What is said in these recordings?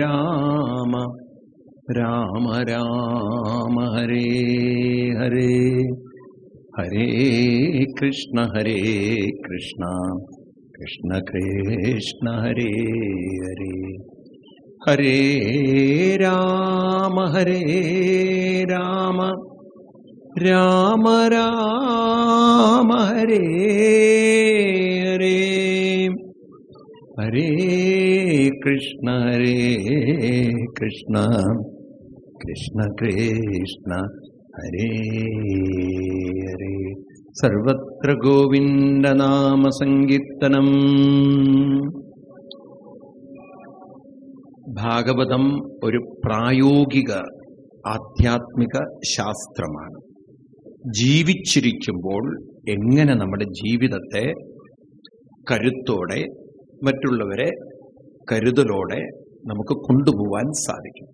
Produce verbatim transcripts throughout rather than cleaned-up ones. राम राम राम हरे हरे, हरे कृष्ण हरे कृष्ण कृष्ण कृष्ण हरे हरे, हरे राम हरे राम राम राम हरे हरे, हरे कृष्ण हरे कृष्ण कृष्ण कृष्ण हरे हरे। सर्वत्र गोविंद नाम संकीर्तनम। ഭാഗവതം ഒരു പ്രായോഗിക ആധ്യാത്മിക ശാസ്ത്രമാണ്. ജീവിച്ചിരിക്കുമ്പോൾ എങ്ങനെ നമ്മുടെ ജീവിതത്തെ കരുത്തോടെ മറ്റുള്ളവരെ കരുതലോടെ നമുക്ക് കൊണ്ടുപോകാൻ സാധിക്കും.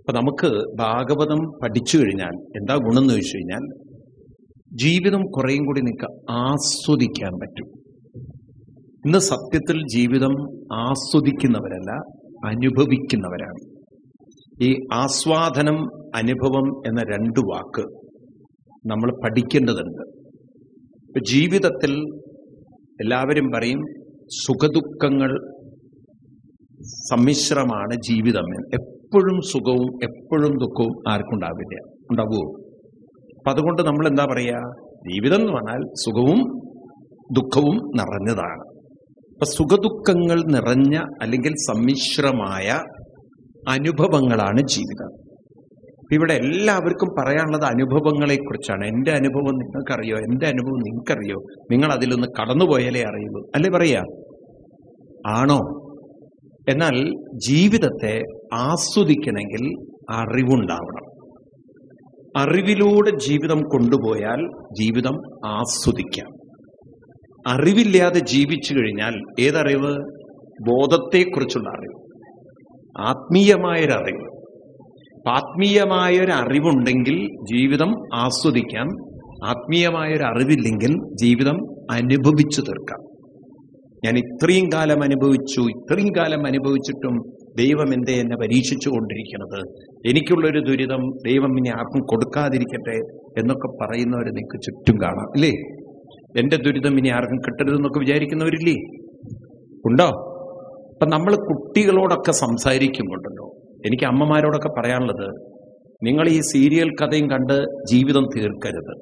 അപ്പം നമുക്ക് ഭാഗവതം പഠിച്ചു കഴിഞ്ഞാൽ എന്താ ഗുണം എന്ന് ചോദിച്ചു കഴിഞ്ഞാൽ ജീവിതം കുറേയും കൂടി നിങ്ങൾക്ക് ആസ്വദിക്കാൻ പറ്റും. ഇന്ന് സത്യത്തിൽ ജീവിതം ആസ്വദിക്കുന്നവരല്ല, അനുഭവിക്കുന്നവരാണ്. ഈ ആസ്വാദനം അനുഭവം എന്ന രണ്ട് വാക്ക് നമ്മൾ പഠിക്കേണ്ടതുണ്ട്. ജീവിതത്തിൽ എല്ലാവരും പറയും സുഖദുഃഖങ്ങൾ സമ്മിശ്രമാണ് ജീവിതം. എപ്പോഴും സുഖവും എപ്പോഴും ദുഃഖവും ആർക്കുണ്ടാവില്ല, ഉണ്ടാവുമോ? അപ്പം അതുകൊണ്ട് നമ്മൾ എന്താ പറയുക, ജീവിതം എന്ന് പറഞ്ഞാൽ സുഖവും ദുഃഖവും നിറഞ്ഞതാണ്. അപ്പം സുഖദുഃഖങ്ങൾ നിറഞ്ഞ അല്ലെങ്കിൽ സമ്മിശ്രമായ അനുഭവങ്ങളാണ് ജീവിതം. ഇവിടെ എല്ലാവർക്കും പറയാനുള്ളത് അനുഭവങ്ങളെക്കുറിച്ചാണ്. എൻ്റെ അനുഭവം നിങ്ങൾക്കറിയോ, എൻ്റെ അനുഭവം നിങ്ങൾക്കറിയോ, നിങ്ങൾ അതിലൊന്ന് കടന്നുപോയാലേ അറിയുള്ളൂ അല്ലേ പറയാ, ആണോ? എന്നാൽ ജീവിതത്തെ ആസ്വദിക്കണമെങ്കിൽ അറിവുണ്ടാവണം. അറിവിലൂടെ ജീവിതം കൊണ്ടുപോയാൽ ജീവിതം ആസ്വദിക്കാം. അറിവില്ലാതെ ജീവിച്ചു കഴിഞ്ഞാൽ ഏതറിവ്? ബോധത്തെക്കുറിച്ചുള്ള അറിവ്, ആത്മീയമായൊരറിവ്. ആത്മീയമായൊരറിവുണ്ടെങ്കിൽ ജീവിതം ആസ്വദിക്കാം. ആത്മീയമായൊരറിവില്ലെങ്കിൽ ജീവിതം അനുഭവിച്ചു തീർക്കാം. ഞാൻ ഇത്രയും കാലം അനുഭവിച്ചു, ഇത്രയും കാലം അനുഭവിച്ചിട്ടും ദൈവം എന്തേ എന്നെ പരീക്ഷിച്ചു കൊണ്ടിരിക്കുന്നത്, എനിക്കുള്ളൊരു ദുരിതം ദൈവം ഇനി ആർക്കും കൊടുക്കാതിരിക്കട്ടെ എന്നൊക്കെ പറയുന്നവർ നിങ്ങൾക്ക് ചുറ്റും കാണാം അല്ലേ? എൻ്റെ ദുരിതം ഇനി ആർക്കും കിട്ടരുതെന്നൊക്കെ വിചാരിക്കുന്നവരില്ലേ, ഉണ്ടോ? അപ്പം നമ്മൾ കുട്ടികളോടൊക്കെ സംസാരിക്കുമ്പോണ്ടല്ലോ, എനിക്ക് അമ്മമാരോടൊക്കെ പറയാനുള്ളത്, നിങ്ങൾ ഈ സീരിയൽ കഥയും കണ്ട് ജീവിതം തീർക്കരുത്.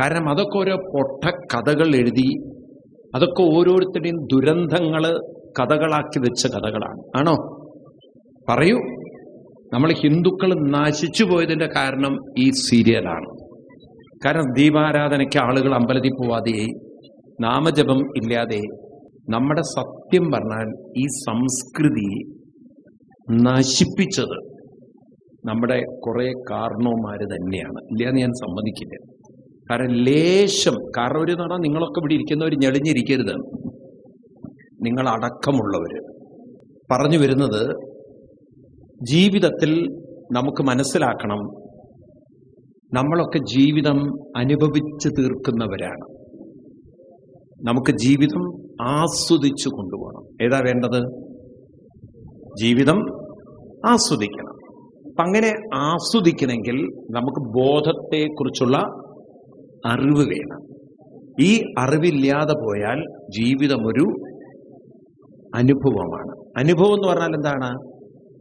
കാരണം അതൊക്കെ ഓരോ പൊട്ട കഥകൾ എഴുതി അതൊക്കെ ഓരോരുത്തരുടെയും ദുരന്തങ്ങൾ കഥകളാക്കി വെച്ച കഥകളാണ്, ആണോ? പറയൂ, നമ്മൾ ഹിന്ദുക്കൾ നശിച്ചു പോയതിൻ്റെ കാരണം ഈ സീരിയലാണ്. കാരണം ദീപാരാധനയ്ക്ക് ആളുകൾ അമ്പലത്തിൽ പോവാതെയായി, നാമജപം ഇല്ലാതെ. നമ്മുടെ സത്യം പറഞ്ഞാൽ ഈ സംസ്കൃതി നശിപ്പിച്ചത് നമ്മുടെ കുറേ കാരണവന്മാർ തന്നെയാണ്, ഇല്ലയെന്ന് ഞാൻ സമ്മതിക്കില്ല. കാരണം ലേശം കാരണം ഒരു നട നിങ്ങളൊക്കെ ഇവിടെ ഇരിക്കുന്നവർ ഞെളിഞ്ഞിരിക്കരുത്, നിങ്ങളടക്കമുള്ളവർ. പറഞ്ഞു വരുന്നത് ജീവിതത്തിൽ നമുക്ക് മനസ്സിലാക്കണം, നമ്മളൊക്കെ ജീവിതം അനുഭവിച്ചു തീർക്കുന്നവരാണ്. നമുക്ക് ജീവിതം ആസ്വദിച്ചു കൊണ്ടുപോകണം. ഏതാ വേണ്ടത്? ജീവിതം ആസ്വദിക്കണം. അപ്പം അങ്ങനെ ആസ്വദിക്കണമെങ്കിൽ നമുക്ക് ബോധത്തെക്കുറിച്ചുള്ള അറിവ് വേണം. ഈ അറിവില്ലാതെ പോയാൽ ജീവിതം ഒരു അനുഭവമാണ്. അനുഭവം എന്ന് പറഞ്ഞാൽ എന്താണ്?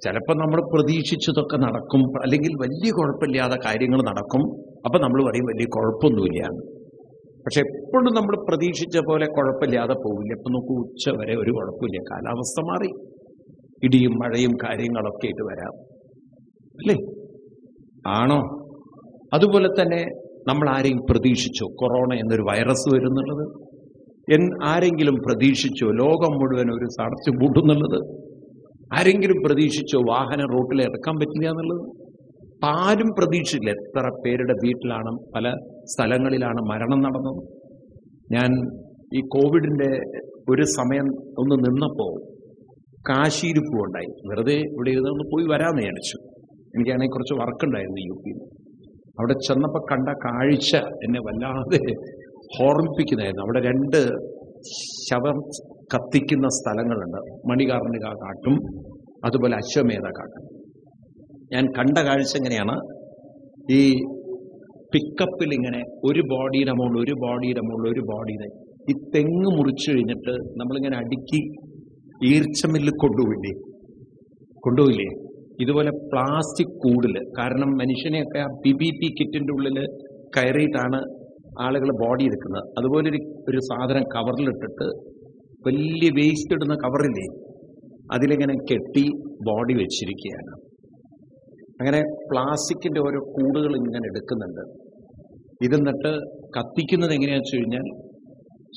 ചിലപ്പോൾ നമ്മൾ പ്രതീക്ഷിച്ചതൊക്കെ നടക്കും, അല്ലെങ്കിൽ വലിയ കുഴപ്പമില്ലാതെ കാര്യങ്ങൾ നടക്കും. അപ്പം നമ്മൾ പറയും വലിയ കുഴപ്പമൊന്നുമില്ല. പക്ഷെ എപ്പോഴും നമ്മൾ പ്രതീക്ഷിച്ച പോലെ കുഴപ്പമില്ലാതെ പോകില്ല. ഇപ്പം നോക്കൂ, ഉച്ച വരെ ഒരു കുഴപ്പമില്ല, കാലാവസ്ഥ മാറി ഇടിയും മഴയും കാര്യങ്ങളൊക്കെ ആയിട്ട് വരാം അല്ലേ, ആണോ? അതുപോലെ തന്നെ നമ്മൾ ആരെയും പ്രതീക്ഷിച്ചോ കൊറോണ എന്നൊരു വൈറസ് വരുന്നുള്ളത്? എൻ ആരെങ്കിലും പ്രതീക്ഷിച്ചോ ലോകം മുഴുവൻ ഒരു തടച്ചു പൂട്ടുന്നുള്ളത്? ആരെങ്കിലും പ്രതീക്ഷിച്ചോ വാഹനം റോട്ടിൽ ഇറക്കാൻ പറ്റില്ല എന്നുള്ളത്? ആരും പ്രതീക്ഷിച്ചില്ല. എത്ര പേരുടെ വീട്ടിലാണ്, പല സ്ഥലങ്ങളിലാണ് മരണം നടന്നത്. ഞാൻ ഈ കോവിഡിൻ്റെ ഒരു സമയം ഒന്ന് നിന്നപ്പോൾ കാശിയിൽ പോവുണ്ടായി, വെറുതെ ഇവിടെ ഇരുന്ന് പോയി വരാമെന്ന് വിചാരിച്ചു. എനിക്കാണെങ്കിൽ കുറച്ച് വർക്കുണ്ടായിരുന്നു യു പിയിൽ. അവിടെ ചെന്നപ്പോൾ കണ്ട കാഴ്ച എന്നെ വല്ലാതെ ഓർമ്മിപ്പിക്കുന്നതായിരുന്നു. അവിടെ രണ്ട് ശവം കത്തിക്കുന്ന സ്ഥലങ്ങളുണ്ട്, മണികാർണിക കാട്ടും അതുപോലെ അശ്വമേധ കാട്ട്. ഞാൻ കണ്ട കാഴ്ച എങ്ങനെയാണ്, ഈ പിക്കപ്പിൽ ഇങ്ങനെ ഒരു ബോഡിയുടെ മുകളിൽ ഒരു ബോഡിയുടെ മുകളിൽ ഒരു ബോഡിയുടെ ഈ തെങ്ങ് മുറിച്ചു കഴിഞ്ഞിട്ട് നമ്മളിങ്ങനെ അടുക്കി ഈർച്ചമില്ല് കൊണ്ടുപോയില്ലേ കൊണ്ടുപോയില്ലേ ഇതുപോലെ പ്ലാസ്റ്റിക് കൂടില്, കാരണം മനുഷ്യനെയൊക്കെ ആ ബി ബി പി കിറ്റിന്റെ ഉള്ളിൽ കയറിയിട്ടാണ് ആളുകൾ ബോഡി എടുക്കുന്നത്. അതുപോലെ ഒരു ഒരു സാധനം കവറിലിട്ടിട്ട് വലിയ വേസ്റ്റ് ഇടുന്ന കവറില്ലേ അതിലിങ്ങനെ കെട്ടി ബോഡി വെച്ചിരിക്കുകയാണ്. അങ്ങനെ പ്ലാസ്റ്റിക്കിന്റെ ഓരോ കൂടുകൾ ഇങ്ങനെ എടുക്കുന്നുണ്ട്. ഇതെന്നിട്ട് കത്തിക്കുന്നത് എങ്ങനെയാണെന്ന് വെച്ച് കഴിഞ്ഞാൽ,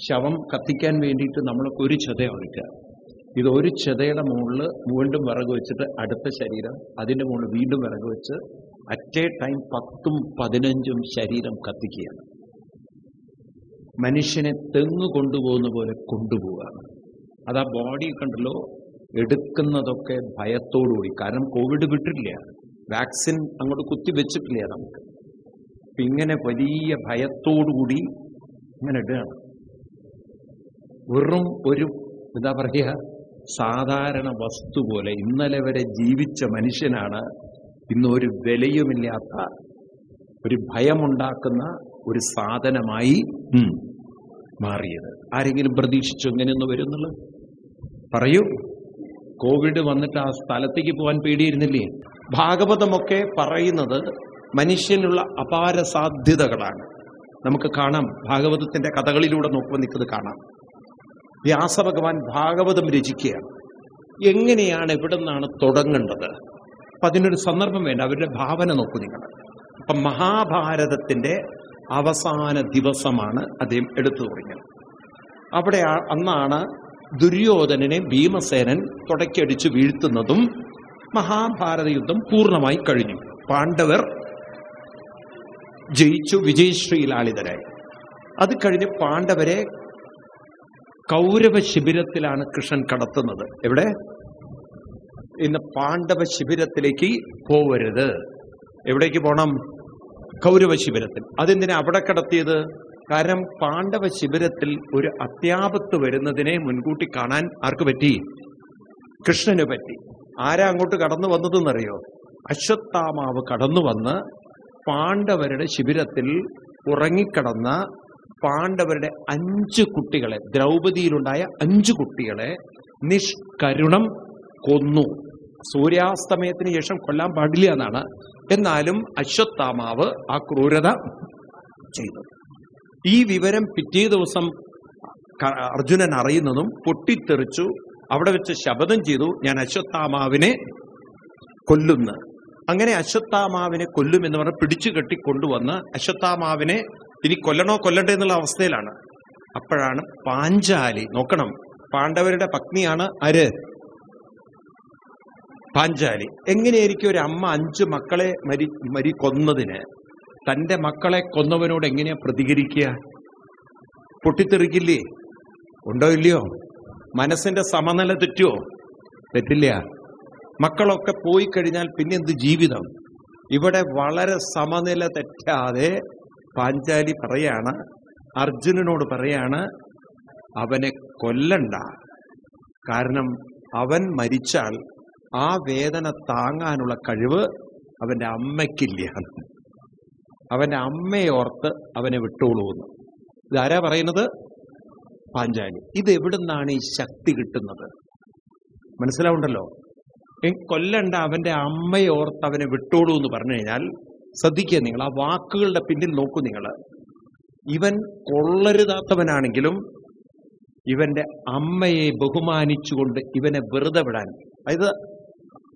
ശവം കത്തിക്കാൻ വേണ്ടിയിട്ട് നമ്മൾക്ക് ഒരു ചെത എടുക്കുക, ഇത് ഒരു ചെതയുടെ മുകളിൽ വീണ്ടും വിറക് വെച്ചിട്ട് അടുത്ത ശരീരം, അതിൻ്റെ മുകളിൽ വീണ്ടും വിറക് വെച്ച് അറ്റ് എ ടൈം പത്തും പതിനഞ്ചും ശരീരം കത്തിക്കുകയാണ്. മനുഷ്യനെ തെങ്ങ് കൊണ്ടുപോകുന്ന പോലെ കൊണ്ടുപോവുകയാണ്. അത് ആ ബോഡി കണ്ടല്ലോ എടുക്കുന്നതൊക്കെ ഭയത്തോടുകൂടി, കാരണം കോവിഡ് വിട്ടിട്ടില്ല, വാക്സിൻ അങ്ങോട്ട് കുത്തിവെച്ചിട്ടില്ല നമുക്ക്. അപ്പം ഇങ്ങനെ വലിയ ഭയത്തോടുകൂടി ഇങ്ങനെ ഇടുകയാണ്. വെറും ഒരു എന്താ പറയുക സാധാരണ വസ്തു പോലെ ഇന്നലെ വരെ ജീവിച്ച മനുഷ്യനാണ് ഇന്ന് ഒരു വിലയുമില്ലാത്ത ഒരു ഭയമുണ്ടാക്കുന്ന ഒരു സാധനമായി മാറിയത്. ആരെങ്കിലും പ്രതീക്ഷിച്ചു എങ്ങനെയൊന്ന് വരുന്നുള്ളു? പറയൂ, കോവിഡ് വന്നിട്ട് ആ സ്ഥലത്തേക്ക് പോകാൻ പേടിയിരുന്നില്ലേ? ഭാഗവതമൊക്കെ പറയുന്നത് മനുഷ്യനുള്ള അപാര സാധ്യതകളാണ്. നമുക്ക് കാണാം, ഭാഗവതത്തിന്റെ കഥകളിലൂടെ നോക്കുമ്പോൾ നിൽക്കുന്നത് കാണാം. വ്യാസഭഗവാൻ ഭാഗവതം രചിക്കുകയാണ്. എങ്ങനെയാണ്, എവിടെ നിന്നാണ് തുടങ്ങേണ്ടത്? അപ്പം അതിനൊരു സന്ദർഭം വേണ്ട, അവരുടെ ഭാവന നോക്കൂ നിങ്ങൾ. അപ്പം മഹാഭാരതത്തിന്റെ അവസാന ദിവസമാണ് അദ്ദേഹം എടുത്തു തുടങ്ങിയത്. അവിടെ അന്നാണ് ദുര്യോധനനെ ഭീമസേനൻ തുടക്കടിച്ചു വീഴ്ത്തുന്നതും മഹാഭാരത യുദ്ധം പൂർണ്ണമായി കഴിഞ്ഞു. പാണ്ഡവർ ജയിച്ചു, വിജയശ്രീലാളിതരായി. അത് കഴിഞ്ഞ് പാണ്ഡവരെ കൗരവ ശിബിരത്തിലാണ് കൃഷ്ണൻ കടത്തുന്നത്. എവിടെ? ഇന്ന് പാണ്ഡവ ശിബിരത്തിലേക്ക് പോവരുത്. എവിടേക്ക് പോകണം? കൗരവ ശിബിരത്തിൽ. അതെന്തിനാ അവിടെ കടത്തിയത്? കാരണം പാണ്ഡവ ശിബിരത്തിൽ ഒരു അത്യാപത്ത് വരുന്നതിനെ മുൻകൂട്ടി കാണാൻ ആർക്ക് പറ്റി? കൃഷ്ണന് പറ്റി. ആരാ അങ്ങോട്ട് കടന്നു വന്നതെന്നറിയോ? അശ്വത്ഥാമാവ് കടന്നു വന്ന് പാണ്ഡവരുടെ ശിബിരത്തിൽ ഉറങ്ങിക്കിടന്ന പാണ്ഡവരുടെ അഞ്ച് കുട്ടികളെ, ദ്രൗപദിയിലുണ്ടായ അഞ്ചു കുട്ടികളെ നിഷ്കരുണം കൊന്നു. സൂര്യാസ്തമയത്തിന് ശേഷം കൊല്ലാൻ പാടില്ല എന്നാണ്, എന്നാലും അശ്വത്ഥാമാവ് ആ ക്രൂരത ചെയ്തു. ഈ വിവരം പിറ്റേ ദിവസം അർജുനൻ അറിയുന്നതും പൊട്ടിത്തെറിച്ചു. അവിടെ വെച്ച് ശപഥം ചെയ്തു, ഞാൻ അശ്വത്ഥാമാവിനെ കൊല്ലുന്നു. അങ്ങനെ അശ്വത്ഥാമാവിനെ കൊല്ലുമെന്ന് പറഞ്ഞ് പിടിച്ചു കെട്ടി കൊണ്ടുവന്ന് അശ്വത്ഥാമാവിനെ ഇനി കൊല്ലണോ കൊല്ലണ്ടേ എന്നുള്ള അവസ്ഥയിലാണ്. അപ്പോഴാണ് പാഞ്ചാലി, നോക്കണം, പാണ്ഡവരുടെ പത്നിയാണ് ആര്? പാഞ്ചാലി. എങ്ങനെയായിരിക്കും ഒരു അമ്മ അഞ്ച് മക്കളെ മരി മരി കൊന്നതിന് തൻ്റെ മക്കളെ കൊന്നവനോട് എങ്ങനെയാ പ്രതികരിക്കുക? പൊട്ടിത്തെറിക്കില്ലേ? ഉണ്ടോ ഇല്ലയോ? മനസ്സിന്റെ സമനില തെറ്റുമോ? തെറ്റില്ല. മക്കളൊക്കെ പോയി കഴിഞ്ഞാൽ പിന്നെ എന്ത് ജീവിതം? ഇവിടെ വളരെ സമനില തെറ്റാതെ പാഞ്ചാലി പറയാണ്, അർജുനനോട് പറയാണ്, അവനെ കൊല്ലണ്ട, കാരണം അവൻ മരിച്ചാൽ ആ വേദന താങ്ങാനുള്ള കഴിവ് അവൻ്റെ അമ്മയ്ക്കില്ല, അവൻ്റെ അമ്മയെ ഓർത്ത് അവനെ വിട്ടോളൂന്ന്. ഇതാരാ പറയുന്നത്? പാഞ്ചാലി. ഇത് എവിടുന്നാണ് ഈ ശക്തി കിട്ടുന്നത്? മനസ്സിലാവുണ്ടല്ലോ. കൊല്ലണ്ട, അവൻ്റെ അമ്മയെ ഓർത്ത് അവനെ വിട്ടോളൂ എന്ന് പറഞ്ഞു കഴിഞ്ഞാൽ, ശ്രദ്ധിക്കുക നിങ്ങൾ ആ വാക്കുകളുടെ പിന്നിൽ നോക്കൂ നിങ്ങൾ. ഇവൻ കൊള്ളരുതാത്തവനാണെങ്കിലും ഇവന്റെ അമ്മയെ ബഹുമാനിച്ചുകൊണ്ട് ഇവനെ വെറുതെ വിടാൻ, അതായത്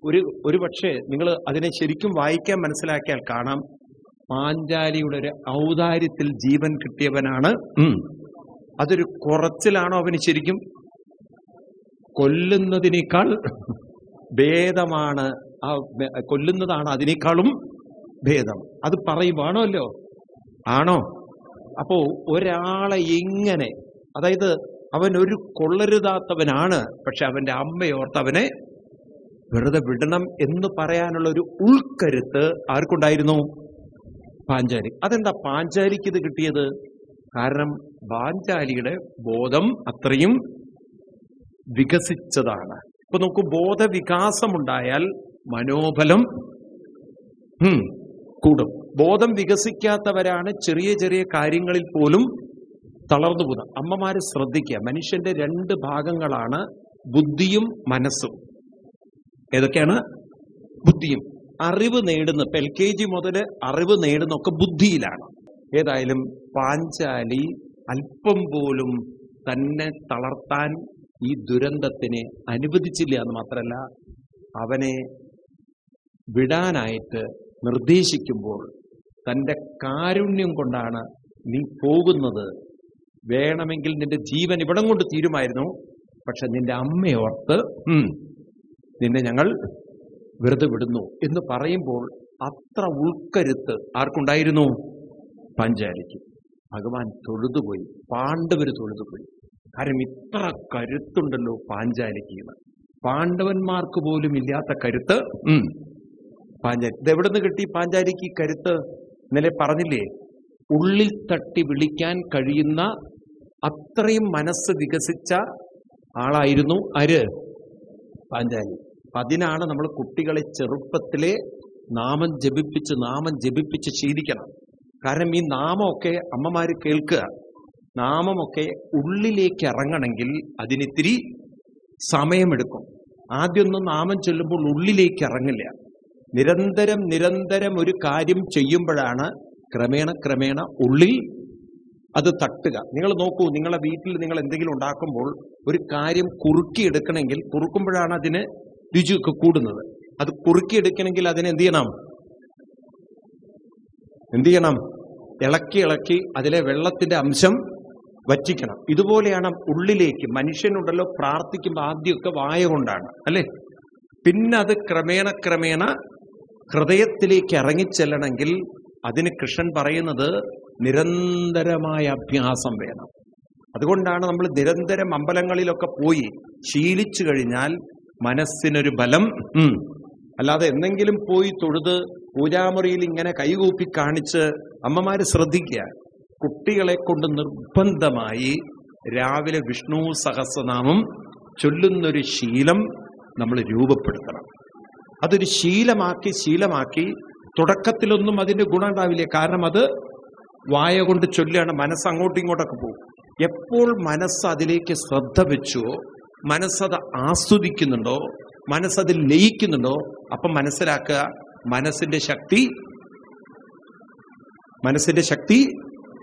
ഒരു ഒരു പക്ഷേ നിങ്ങൾ അതിനെ ശരിക്കും വായിക്കാൻ മനസ്സിലാക്കിയാൽ കാണാം, പാഞ്ചാലിയുടെ ഒരു ഔദാര്യത്തിൽ ജീവൻ കിട്ടിയവനാണ്. അതൊരു കുറച്ചിലാണോ അവന്? ശരിക്കും കൊല്ലുന്നതിനേക്കാൾ ഭേദമാണ് ആ കൊല്ലുന്നതാണ് അതിനേക്കാളും ഭേദം. അത് പറയുവാണോ അല്ലോ? ആണോ? അപ്പോ ഒരാളെ ഇങ്ങനെ, അതായത് അവൻ ഒരു കൊള്ളരുതാത്തവനാണ്, പക്ഷെ അവന്റെ അമ്മയോർത്ത് അവനെ വെറുതെ വിടണം എന്ന് പറയാനുള്ള ഒരു ഉൾക്കരുത്ത് ആർക്കുണ്ടായിരുന്നു? പാഞ്ചാലി. അതെന്താ പാഞ്ചാലിക്ക് ഇത് കിട്ടിയത്? കാരണം പാഞ്ചാലിയുടെ ബോധം അത്രയും വികസിച്ചതാണ്. അപ്പൊ നോക്കൂ, ബോധവികാസമുണ്ടായാൽ മനോബലം കൂടും. ബോധം വികസിക്കാത്തവരാണ് ചെറിയ ചെറിയ കാര്യങ്ങളിൽ പോലും തളർന്നു പോകുന്നത്. അമ്മമാര് ശ്രദ്ധിക്കുക, മനുഷ്യന്റെ രണ്ട് ഭാഗങ്ങളാണ് ബുദ്ധിയും മനസ്സും. ഏതൊക്കെയാണ്? ബുദ്ധിയും. അറിവ് നേടുന്ന ഇപ്പൊ എൽ കെ ജി മുതൽ അറിവ് നേടുന്നൊക്കെ ബുദ്ധിയിലാണ്. ഏതായാലും പാഞ്ചാലി അല്പം പോലും തന്നെ തളർത്താൻ ഈ ദുരന്തത്തിനെ അനുവദിച്ചില്ല എന്ന് മാത്രമല്ല, അവനെ വിടാനായിട്ട് നിർദ്ദേശിക്കുമ്പോൾ തൻ്റെ കാരുണ്യം കൊണ്ടാണ് നീ പോകുന്നത്, വേണമെങ്കിൽ നിന്റെ ജീവൻ ഇവിടം കൊണ്ട് തീരുമായിരുന്നു, പക്ഷെ നിന്റെ അമ്മയോർത്ത് നിന്നെ ഞങ്ങൾ വെറുതെ വിടുന്നു എന്ന് പറയുമ്പോൾ അത്ര ഉൾക്കരുത്ത് ആർക്കുണ്ടായിരുന്നു? പാഞ്ചാലിക്ക്. ഭഗവാൻ തൊഴുതുപോയി, പാണ്ഡവർ തൊഴുതുപോയി. കാരണം ഇത്ര കരുത്തുണ്ടല്ലോ പാഞ്ചാലിക്ക് എന്ന്. പാണ്ഡവന്മാർക്ക് പോലും ഇല്ലാത്ത കരുത്ത് പാഞ്ചാലി. ഇത് എവിടെ നിന്ന് കിട്ടി പാഞ്ചാലിക്ക് കരുത്ത്? ഇന്നലെ പറഞ്ഞില്ലേ, ഉള്ളിൽ തട്ടി വിളിക്കാൻ കഴിയുന്ന അത്രയും മനസ്സ് വികസിച്ച ആളായിരുന്നു ആര്? പാഞ്ചാലി. അതിനാണ് നമ്മൾ കുട്ടികളെ ചെറുപ്പത്തിലെ നാമം ജപിപ്പിച്ച് നാമം ജപിപ്പിച്ച് ശീലിക്കണം. കാരണം ഈ നാമമൊക്കെ അമ്മമാർ കേൾക്കുക, നാമമൊക്കെ ഉള്ളിലേക്ക് ഇറങ്ങണമെങ്കിൽ അതിനിത്തിരി സമയമെടുക്കും. ആദ്യമൊന്നും നാമം ചൊല്ലുമ്പോൾ ഉള്ളിലേക്ക് ഇറങ്ങില്ല. നിരന്തരം നിരന്തരം ഒരു കാര്യം ചെയ്യുമ്പോഴാണ് ക്രമേണ ക്രമേണ ഉള്ളിൽ അത് തട്ടുക. നിങ്ങൾ നോക്കൂ, നിങ്ങളുടെ വീട്ടിൽ നിങ്ങൾ എന്തെങ്കിലും ഉണ്ടാക്കുമ്പോൾ ഒരു കാര്യം കുറുക്കിയെടുക്കണമെങ്കിൽ, കുറുക്കുമ്പോഴാണ് അതിന് രുചിയൊക്കെ കൂടുന്നത്. അത് കുറുക്കിയെടുക്കണമെങ്കിൽ അതിന് എന്ത് ചെയ്യണം? എന്ത് ചെയ്യണം? ഇളക്കി ഇളക്കി അതിലെ വെള്ളത്തിന്റെ അംശം വറ്റിക്കണം. ഇതുപോലെയാണ് ഉള്ളിലേക്ക്. മനുഷ്യനുണ്ടല്ലോ പ്രാർത്ഥിക്കുമ്പോൾ ആദ്യമൊക്കെ വായ കൊണ്ടാണ് അല്ലേ, പിന്നെ അത് ക്രമേണ ക്രമേണ ഹൃദയത്തിലേക്ക് ഇറങ്ങിച്ചെല്ലണമെങ്കിൽ അതിന് കൃഷ്ണൻ പറയുന്നത് നിരന്തരമായ അഭ്യാസം വേണം. അതുകൊണ്ടാണ് നമ്മൾ നിരന്തരം അമ്പലങ്ങളിലൊക്കെ പോയി ശീലിച്ചു കഴിഞ്ഞാൽ മനസ്സിനൊരു ബലം. അല്ലാതെ എന്തെങ്കിലും പോയി തൊഴുത് പൂജാമുറിയിൽ ഇങ്ങനെ കൈകൂപ്പി കാണിച്ച് അമ്മമാര് ശ്രദ്ധിക്കുക, കുട്ടികളെ കൊണ്ട് നിർബന്ധമായി രാവിലെ വിഷ്ണു സഹസ്രനാമം ചൊല്ലുന്നൊരു ശീലം നമ്മൾ രൂപപ്പെടുത്തണം. അതൊരു ശീലമാക്കി ശീലമാക്കി തുടക്കത്തിലൊന്നും അതിൻ്റെ ഗുണം ഉണ്ടാവില്ല. കാരണം അത് വായ കൊണ്ട് ചൊല്ലുകയാണ്, മനസ്സ് അങ്ങോട്ടും ഇങ്ങോട്ടൊക്കെ പോകും. എപ്പോൾ മനസ്സ് അതിലേക്ക് ശ്രദ്ധ വെച്ചോ, മനസ്സത് ആസ്വദിക്കുന്നുണ്ടോ, മനസ്സത് ലയിക്കുന്നുണ്ടോ, അപ്പം മനസ്സിലാക്കുക മനസ്സിന്റെ ശക്തി മനസ്സിന്റെ ശക്തി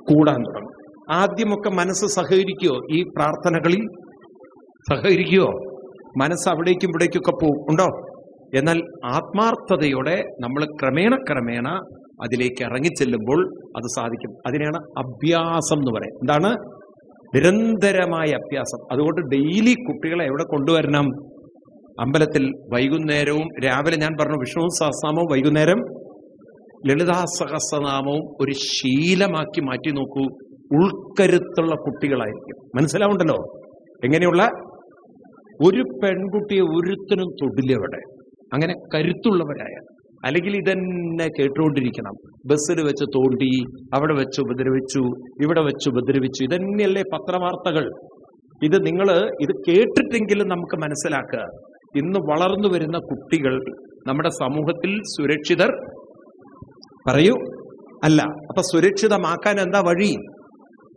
കൂടാൻ തുടങ്ങും. ആദ്യമൊക്കെ മനസ്സ് സഹകരിക്കുവോ? ഈ പ്രാർത്ഥനകളിൽ സഹകരിക്കുവോ? മനസ്സ് അവിടേക്കും ഇവിടേക്കൊക്കെ പോകും ഉണ്ടോ? എന്നാൽ ആത്മാർത്ഥതയോടെ നമ്മൾ ക്രമേണ ക്രമേണ അതിലേക്ക് ഇറങ്ങിച്ചെല്ലുമ്പോൾ അത് സാധിക്കും. അതിനെയാണ് അഭ്യാസം എന്ന് പറയുന്നത്. എന്താണ്? നിരന്തരമായ അഭ്യാസം. അതുകൊണ്ട് ഡെയിലി കുട്ടികളെ എവിടെ കൊണ്ടുവരണം? അമ്പലത്തിൽ. വൈകുന്നേരവും രാവിലെ ഞാൻ പറഞ്ഞു വിഷ്ണു സഹസ്രനാമവും വൈകുന്നേരം ലളിതാ സഹസ്രനാമവും ഒരു ശീലമാക്കി മാറ്റി നോക്കൂ. ഉൾക്കരുത്തുള്ള കുട്ടികളായിരിക്കും. മനസ്സിലാവുണ്ടല്ലോ എങ്ങനെയുള്ള? ഒരു പെൺകുട്ടിയെ ഒരുത്തനും തൊടില്ല ഇവിടെ. അങ്ങനെ കരുത്തുള്ളവരായ, അല്ലെങ്കിൽ ഇതന്നെ കേട്ടുകൊണ്ടിരിക്കണം. ബസ്സിൽ വെച്ച് തോണ്ടി, അവിടെ വെച്ച് ഉപദ്രവിച്ചു, ഇവിടെ വെച്ച് ഉപദ്രവിച്ചു, ഇതന്നെയല്ലേ പത്രവാർത്തകൾ. ഇത് നിങ്ങൾ ഇത് കേട്ടിട്ടെങ്കിലും നമുക്ക് മനസ്സിലാക്കുക, ഇന്ന് വളർന്നു വരുന്ന കുട്ടികൾ നമ്മുടെ സമൂഹത്തിൽ സുരക്ഷിതർ പറയൂ അല്ല. അപ്പൊ സുരക്ഷിതമാക്കാൻ എന്താ വഴി?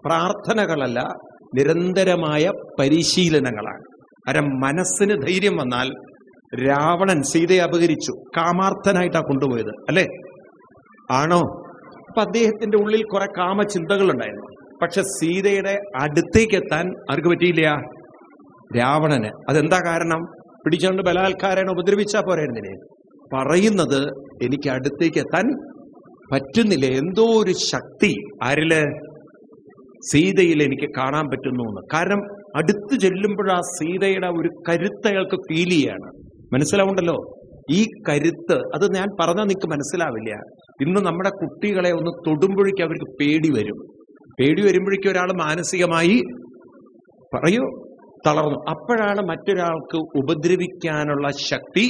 പ്രാർത്ഥനകളല്ല, നിരന്തരമായ പരിശീലനങ്ങളാണ്. കാരണം മനസ്സിന് ധൈര്യം വന്നാൽ, രാവണൻ സീതയെ അപഹരിച്ചു, കാമാർത്ഥനായിട്ടാ കൊണ്ടുപോയത് അല്ലേ, ആണോ? അപ്പൊ അദ്ദേഹത്തിന്റെ ഉള്ളിൽ കുറെ കാമചിന്തകൾ ഉണ്ടായിരുന്നു. പക്ഷെ സീതയുടെ അടുത്തേക്ക് എത്താൻ ആർക്ക് പറ്റിയില്ല? രാവണന്. അതെന്താ കാരണം? പിടിച്ചുകൊണ്ട് ബലാത്കാരേണ ഉപദ്രവിച്ചാ പോരായിരുന്നില്ലേ? പറയുന്നത് എനിക്ക് അടുത്തേക്ക് എത്താൻ പറ്റുന്നില്ല, എന്തോ ഒരു ശക്തി ആരില്? സീതയിൽ എനിക്ക് കാണാൻ പറ്റുന്നു എന്ന്. കാരണം അടുത്ത് ചെല്ലുമ്പോൾ ആ സീതയുടെ ഒരു കരുത്ത് അയാൾക്ക് ഫീൽ ചെയ്യാണ്. മനസ്സിലാവുണ്ടല്ലോ ഈ കരുത്ത്? അത് ഞാൻ പറഞ്ഞാൽ നിങ്ങൾക്ക് മനസ്സിലാവില്ല. ഇന്ന് നമ്മുടെ കുട്ടികളെ ഒന്ന് തൊടുമ്പോഴേക്കും അവർക്ക് പേടി വരും. പേടി വരുമ്പോഴേക്കും ഒരാൾ മാനസികമായി പറയോ തളർന്നു. അപ്പോഴാണ് മറ്റൊരാൾക്ക് ഉപദ്രവിക്കാനുള്ള ശക്തി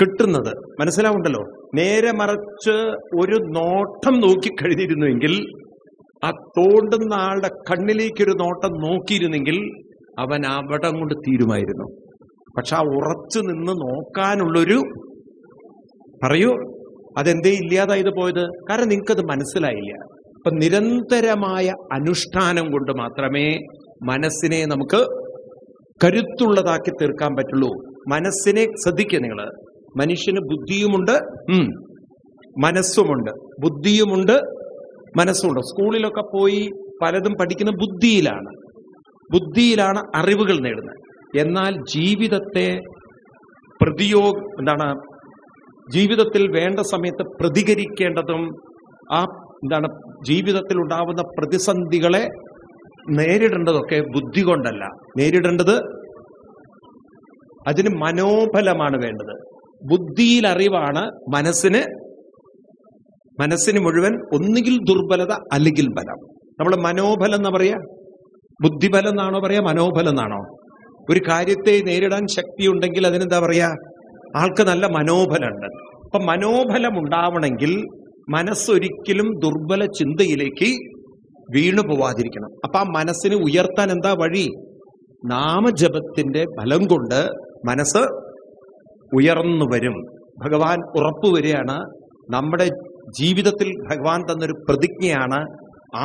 കിട്ടുന്നത്. മനസ്സിലാവുണ്ടല്ലോ? നേരെ മറിച്ച് ഒരു നോട്ടം നോക്കിക്കഴിഞ്ഞിരുന്നുവെങ്കിൽ, ആ തോണ്ടുന്ന ആളുടെ കണ്ണിലേക്കൊരു നോട്ടം നോക്കിയിരുന്നെങ്കിൽ അവൻ അവിടെ കൊണ്ട് തീരുമായിരുന്നു. പക്ഷെ ആ ഉറച്ചു നിന്ന് നോക്കാനുള്ളൊരു പറയൂ അതെന്തേ ഇല്ലാതായത് പോയത്? കാരണം നിങ്ങൾക്കത് മനസ്സിലായില്ല. അപ്പൊ നിരന്തരമായ അനുഷ്ഠാനം കൊണ്ട് മാത്രമേ മനസ്സിനെ നമുക്ക് കരുത്തുള്ളതാക്കി തീർക്കാൻ പറ്റുള്ളൂ. മനസ്സിനെ ശ്രദ്ധിക്കുക. നിങ്ങൾ മനുഷ്യന് ബുദ്ധിയുമുണ്ട് മനസ്സുമുണ്ട്, ബുദ്ധിയുമുണ്ട് മനസ്സുമുണ്ട്. സ്കൂളിലൊക്കെ പോയി പലതും പഠിക്കുന്ന ബുദ്ധിയിലാണ് ബുദ്ധിയിലാണ് അറിവുകൾ നേടുന്നത്. എന്നാൽ ജീവിതത്തെ പ്രതിയോ എന്താണ് ജീവിതത്തിൽ വേണ്ട സമയത്ത് പ്രതികരിക്കേണ്ടതും ആ എന്താണ് ജീവിതത്തിൽ ഉണ്ടാവുന്ന പ്രതിസന്ധികളെ നേരിടേണ്ടതൊക്കെ ബുദ്ധി കൊണ്ടല്ല, നേരിടേണ്ടത് അതിന് മനോബലമാണ് വേണ്ടത്. ബുദ്ധിയിൽ അറിവാണ്, മനസ്സിന് മനസ്സിന് മുഴുവൻ ഒന്നുകിൽ ദുർബലത അല്ലെങ്കിൽ ബലം. നമ്മൾ മനോബലം എന്ന് പറയാ, ബുദ്ധിബലം എന്നാണോ പറയാ, മനോബലം എന്നാണോ? ഒരു കാര്യത്തെ നേരിടാൻ ശക്തി ഉണ്ടെങ്കിൽ അതിനെന്താ പറയാ? ആൾക്ക് നല്ല മനോബലമുണ്ട്. അപ്പൊ മനോബലം ഉണ്ടാവണമെങ്കിൽ മനസ്സൊരിക്കലും ദുർബല ചിന്തയിലേക്ക് വീണു പോവാതിരിക്കണം. അപ്പൊ ആ മനസ്സിനെ ഉയർത്താൻ എന്താ വഴി? നാമജപത്തിന്റെ ഫലം കൊണ്ട് മനസ്സ് ഉയർന്നു വരും. ഭഗവാൻ ഉറപ്പുവരികയാണ്, നമ്മുടെ ജീവിതത്തിൽ ഭഗവാൻ തന്നൊരു പ്രതിജ്ഞയാണ്,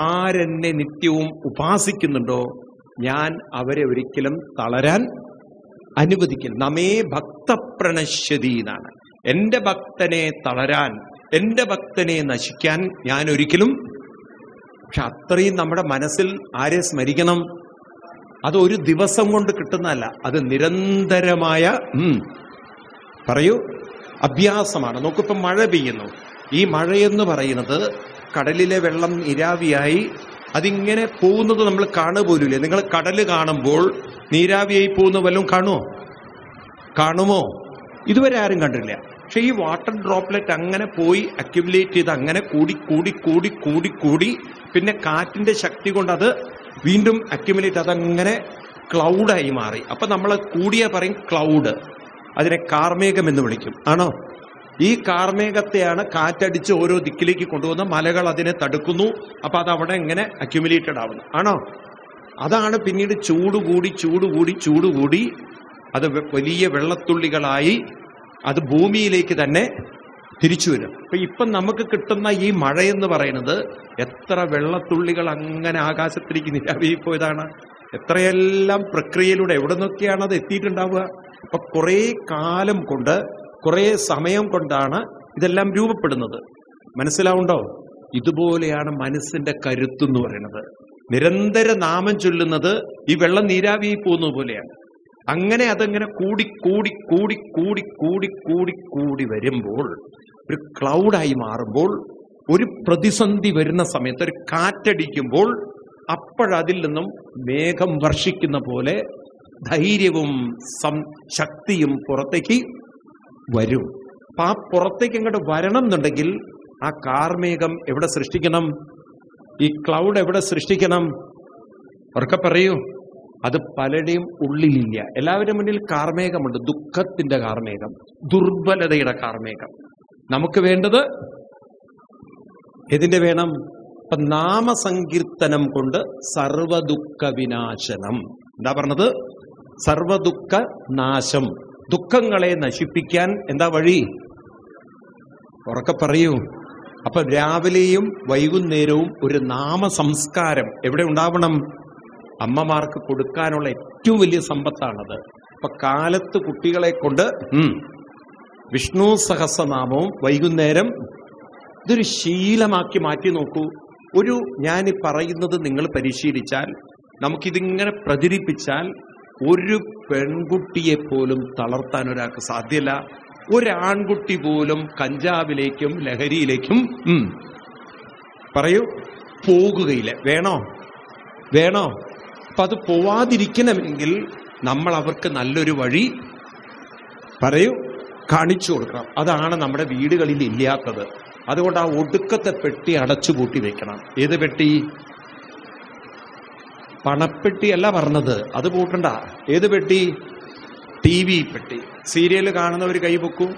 ആരെന്നെ നിത്യവും ഉപാസിക്കുന്നുണ്ടോ ഞാൻ അവരെ ഒരിക്കലും തളരാൻ അനുവദിക്കില്ല. നമേ ഭക്തപ്രണശ്യതി എന്നാണ്, എൻ്റെ ഭക്തനെ തളരാൻ എൻ്റെ ഭക്തനെ നശിക്കാൻ ഞാൻ ഒരിക്കലും. പക്ഷെ അത്രയും നമ്മുടെ മനസ്സിൽ ആരെ സ്മരിക്കണം? അത് ഒരു ദിവസം കൊണ്ട് കിട്ടുന്നതല്ല, അത് നിരന്തരമായ പറയൂ അഭ്യാസമാണ്. നോക്കിപ്പോൾ മഴ പെയ്യുന്നു. ഈ മഴയെന്ന് പറയുന്നത് കടലിലെ വെള്ളം നീരാവിയായി അതിങ്ങനെ പോകുന്നത് നമ്മൾ കാണുക പോലുമില്ല. നിങ്ങൾ കടൽ കാണുമ്പോൾ നീരാവിയായി പോകുന്ന വല്ലതും കാണുമോ? കാണുമോ? ഇതുവരെ ആരും കണ്ടില്ല. പക്ഷെ ഈ വാട്ടർ ഡ്രോപ്ലെറ്റ് അങ്ങനെ പോയി അക്യുമുലേറ്റ് ചെയ്ത് അങ്ങനെ കൂടി കൂടി കൂടി കൂടി കൂടി പിന്നെ കാറ്റിന്റെ ശക്തി കൊണ്ട് അത് വീണ്ടും അക്യുമുലേറ്റ്, അതങ്ങനെ ക്ലൗഡായി മാറി. അപ്പം നമ്മൾ കൂടിയ പറയും ക്ലൗഡ്, അതിനെ കാർമേഘം എന്ന് വിളിക്കും, ആണോ? ഈ കാർമേഘത്തെയാണ് കാറ്റടിച്ച് ഓരോ ദിക്കിലേക്ക് കൊണ്ടുപോകുന്ന, മലകൾ അതിനെ തടുക്കുന്നു. അപ്പം അതവിടെ ഇങ്ങനെ അക്യുമുലേറ്റഡ് ആവുന്നു, ആണോ? അതാണ് പിന്നീട് ചൂടുകൂടി ചൂടുകൂടി ചൂടുകൂടി അത് വലിയ വെള്ളത്തുള്ളികളായി അത് ഭൂമിയിലേക്ക് തന്നെ തിരിച്ചു വരും. അപ്പം ഇപ്പം നമുക്ക് കിട്ടുന്ന ഈ മഴയെന്ന് പറയുന്നത് എത്ര വെള്ളത്തുള്ളികൾ അങ്ങനെ ആകാശത്തിലേക്ക് നീരാവിയായി പോയതാണ്, എത്രയെല്ലാം പ്രക്രിയയിലൂടെ എവിടെ നിന്നൊക്കെയാണ് അത് എത്തിയിട്ടുണ്ടാവുക. അപ്പം കുറേ കാലം കൊണ്ട് കുറേ സമയം കൊണ്ടാണ് ഇതെല്ലാം രൂപപ്പെടുന്നത്. മനസ്സിലാവുണ്ടോ? ഇതുപോലെയാണ് മനസ്സിന്റെ കരുത്ത് എന്ന് പറയുന്നത്. നിരന്തര നാമം ചൊല്ലുന്നത് ഈ വെള്ളം നീരാവിയായി പോകുന്നത് പോലെയാണ്. അങ്ങനെ അതങ്ങനെ കൂടി കൂടി കൂടി കൂടി കൂടി കൂടി കൂടി വരുമ്പോൾ ഒരു ക്ലൗഡായി മാറുമ്പോൾ, ഒരു പ്രതിസന്ധി വരുന്ന സമയത്ത്, ഒരു കാറ്റടിക്കുമ്പോൾ അപ്പോഴതിൽ നിന്നും മേഘം വർഷിക്കുന്ന പോലെ ധൈര്യവും ശക്തിയും പുറത്തേക്ക് വരും. അപ്പം ആ പുറത്തേക്ക് ഇങ്ങോട്ട് വരണം എന്നുണ്ടെങ്കിൽ ആ കാർമേഘം എവിടെ സൃഷ്ടിക്കണം? ഈ ക്ലൗഡ് എവിടെ സൃഷ്ടിക്കണം? ഉറക്കെ പറയൂ. അത് പലരുടെയും ഉള്ളിലില്ല. എല്ലാവരുടെ മുന്നിൽ കാർമേഘമുണ്ട്, ദുഃഖത്തിന്റെ കാർമേഘം, ദുർബലതയുടെ കാർമേഘം. നമുക്ക് വേണ്ടത് ഇതിന്റെ വേണം. ഇപ്പൊ നാമസങ്കീർത്തനം കൊണ്ട് സർവദുഃഖ വിനാശനം. എന്താ പറഞ്ഞത്? സർവദുഃഖ നാശം, ദുഃഖങ്ങളെ നശിപ്പിക്കാൻ എന്താ വഴി? ഉറക്കെ പറയൂ. അപ്പൊ രാവിലെയും വൈകുന്നേരവും ഒരു നാമസംസ്കാരം എവിടെ ഉണ്ടാവണം? അമ്മമാർക്ക് കൊടുക്കാനുള്ള ഏറ്റവും വലിയ സമ്പത്താണത്. അപ്പൊ കാലത്ത് കുട്ടികളെ കൊണ്ട് വിഷ്ണു സഹസ്രനാമവും വൈകുന്നേരം ഇതൊരു ശീലമാക്കി മാറ്റി നോക്കൂ. ഒരു ഞാൻ പറയുന്നത് നിങ്ങൾ പരിശീലിച്ചാൽ, നമുക്കിതിങ്ങനെ പ്രചരിപ്പിച്ചാൽ ഒരു പെൺകുട്ടിയെ പോലും തളർത്താൻ ഒരാൾക്ക് സാധ്യമല്ല. ഒരാൺകുട്ടി പോലും കഞ്ചാവിലേക്കും ലഹരിയിലേക്കും പറയൂ പോകുകയില്ല. വേണോ? വേണോ? അപ്പം അത് പോവാതിരിക്കണമെങ്കിൽ നമ്മൾ അവർക്ക് നല്ലൊരു വഴി പറയൂ കാണിച്ചു കൊടുക്കണം. അതാണ് നമ്മുടെ വീടുകളിൽ ഇല്ലാത്തത്. അതുകൊണ്ട് ആ ഒടുക്കത്തെ പെട്ടി അടച്ചുപൂട്ടി വെക്കണം. ഏത് പെട്ടി? പണപ്പെട്ടിയല്ല പറഞ്ഞത്, അത് പൂട്ടണ്ട. ഏത് പെട്ടി? ടി വി പെട്ടി. സീരിയൽ കാണുന്നവർ കൈ പൊക്കും,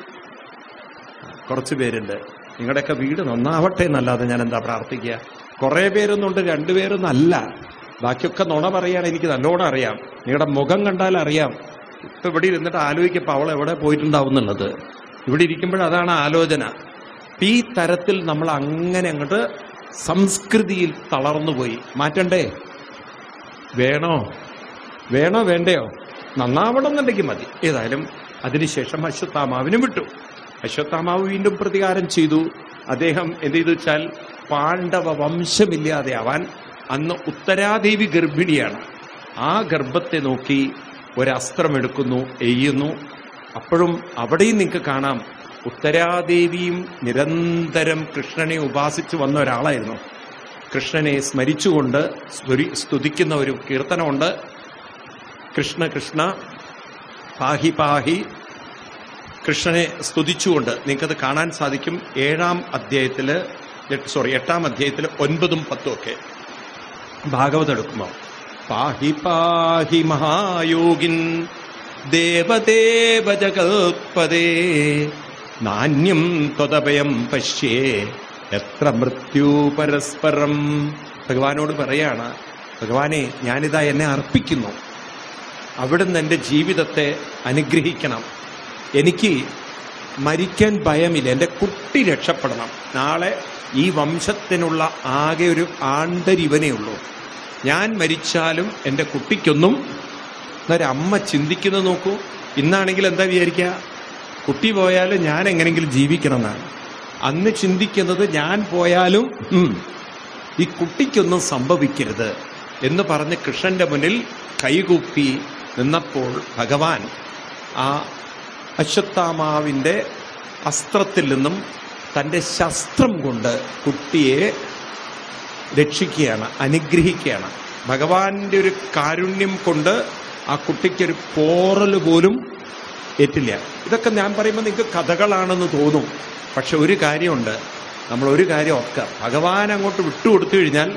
കുറച്ച് പേരുണ്ട്. നിങ്ങളുടെയൊക്കെ വീട് നന്നാവട്ടെ എന്നല്ലാതെ ഞാൻ എന്താ പ്രാർത്ഥിക്കുക. കുറേ പേരൊന്നുണ്ട്, രണ്ടുപേരൊന്നും അല്ല. ബാക്കിയൊക്കെ നുണ പറയാൻ എനിക്ക് നല്ലോണം അറിയാം. നിങ്ങളുടെ മുഖം കണ്ടാൽ അറിയാം. ഇപ്പം ഇവിടെ ഇരുന്നിട്ട് ആലോചിക്കപ്പോൾ അവൾ എവിടെ പോയിട്ടുണ്ടാവുന്നുള്ളത്. ഇവിടെ ഇരിക്കുമ്പോഴതാണ് ആലോചന. ഈ തരത്തിൽ നമ്മൾ അങ്ങനെ അങ്ങോട്ട് സംസ്കൃതിയിൽ തളർന്നുപോയി. മാറ്റണ്ടേ? വേണോ? വേണോ വേണ്ടയോ? നന്നാവണം എന്നുണ്ടെങ്കിൽ മതി. ഏതായാലും അതിനുശേഷം അശ്വത്ഥാമാവിനും വിട്ടു. അശ്വത്ഥാമാവ് വീണ്ടും പ്രതികാരം ചെയ്തു. അദ്ദേഹം എന്ത് ചെയ്തു വെച്ചാൽ പാണ്ഡവ വംശമില്ലാതെ ആവാൻ, അന്ന് ഉത്തരാദേവി ഗർഭിണിയാണ്, ആ ഗർഭത്തെ നോക്കി ഒരസ്ത്രമെടുക്കുന്നു, എയ്യുന്നു. അപ്പോഴും അവിടെയും നിങ്ങൾക്ക് കാണാം ഉത്തരാദേവിയും നിരന്തരം കൃഷ്ണനെ ഉപാസിച്ചു വന്ന ഒരാളായിരുന്നു. കൃഷ്ണനെ സ്മരിച്ചുകൊണ്ട് സ്തുതിക്കുന്ന ഒരു കീർത്തനമുണ്ട്. കൃഷ്ണ കൃഷ്ണ പാഹി പാഹി, കൃഷ്ണനെ സ്തുതിച്ചുകൊണ്ട്. നിങ്ങൾക്കത് കാണാൻ സാധിക്കും ഏഴാം അധ്യായത്തിൽ, സോറി എട്ടാം അധ്യായത്തിൽ ഒൻപതും പത്തും ഒക്കെ ഭാഗവതം എടുക്കുമ്പോൾ പാഹി പാഹി മഹായോഗിൻ ദേവദേവ ജഗത്പദേ നാന്യം ത്വദഭയം പശ്യേ എത്ര മൃത്യു പരസ്പരം. ഭഗവാനോട് പറയാണ്, ഭഗവാനെ ഞാനിതാ എന്നെ അർപ്പിക്കുന്നു, അവിടുന്ന് എൻ്റെ ജീവിതത്തെ അനുഗ്രഹിക്കണം. എനിക്ക് മരിക്കാൻ ഭയമില്ല, എൻ്റെ കുട്ടി രക്ഷപ്പെടണം. നാളെ ഈ വംശത്തിനുള്ള ആകെ ഒരു ആണ്ടരിവനേ ഉള്ളൂ. ഞാൻ മരിച്ചാലും എൻ്റെ കുട്ടിക്കൊന്നും. എന്നൊരമ്മ ചിന്തിക്കുന്നത് നോക്കൂ. ഇന്നാണെങ്കിൽ എന്താ വിചാരിക്കുക? കുട്ടി പോയാലും ഞാൻ എങ്ങനെയെങ്കിലും ജീവിക്കണമെന്നാണ്. അന്ന് ചിന്തിക്കുന്നത് ഞാൻ പോയാലും ഈ കുട്ടിക്കൊന്നും സംഭവിക്കരുത് എന്ന് പറഞ്ഞ് കൃഷ്ണന്റെ മുന്നിൽ കൈകൂപ്പി നിന്നപ്പോൾ ഭഗവാൻ ആ അശ്വത്ഥാമാവിൻ്റെ അസ്ത്രത്തിൽ നിന്നും തൻ്റെ ശസ്ത്രം കൊണ്ട് കുട്ടിയെ രക്ഷിക്കുകയാണ്, അനുഗ്രഹിക്കുകയാണ്. ഭഗവാന്റെ ഒരു കാരുണ്യം കൊണ്ട് ആ കുട്ടിക്കൊരു പോറൽ പോലും ഏറ്റില്ല. ഇതൊക്കെ ഞാൻ പറയുമ്പോൾ നിങ്ങൾക്ക് കഥകളാണെന്ന് തോന്നും. പക്ഷെ ഒരു കാര്യമുണ്ട്, നമ്മളൊരു കാര്യം ഓർക്കുക. ഭഗവാൻ അങ്ങോട്ട് വിട്ടുകൊടുത്തു കഴിഞ്ഞാൽ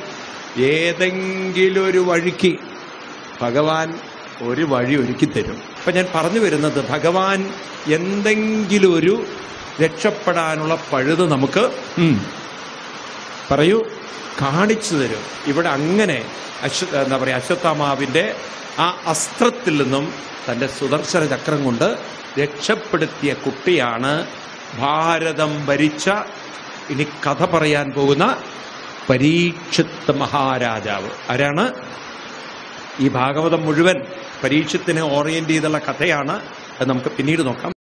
ഏതെങ്കിലും ഒരു വഴിക്ക് ഭഗവാൻ ഒരു വഴി ഒരുക്കി തരും. അപ്പം ഞാൻ പറഞ്ഞു വരുന്നത്, ഭഗവാൻ എന്തെങ്കിലും ഒരു രക്ഷപ്പെടാനുള്ള പഴുത് നമുക്ക് പറയൂ കാണിച്ചു തരും. ഇവിടെ അങ്ങനെ അശ്വ എന്താ പറയുക അശ്വത്ഥാമാവിൻ്റെ ആ അസ്ത്രത്തിൽ നിന്നും തൻ്റെ സുദർശന ചക്രം കൊണ്ട് രക്ഷപ്പെടുത്തിയ കുട്ടിയാണ് ഭാരതം ഭരിച്ച, ഇനി കഥ പറയാൻ പോകുന്ന പരീക്ഷിത് മഹാരാജാവ്. ആരാണ്? ഈ ഭാഗവതം മുഴുവൻ പരീക്ഷത്തിനെ ഓറിയന്റ് ചെയ്തുള്ള കഥയാണ്. അത് നമുക്ക് പിന്നീട് നോക്കാം.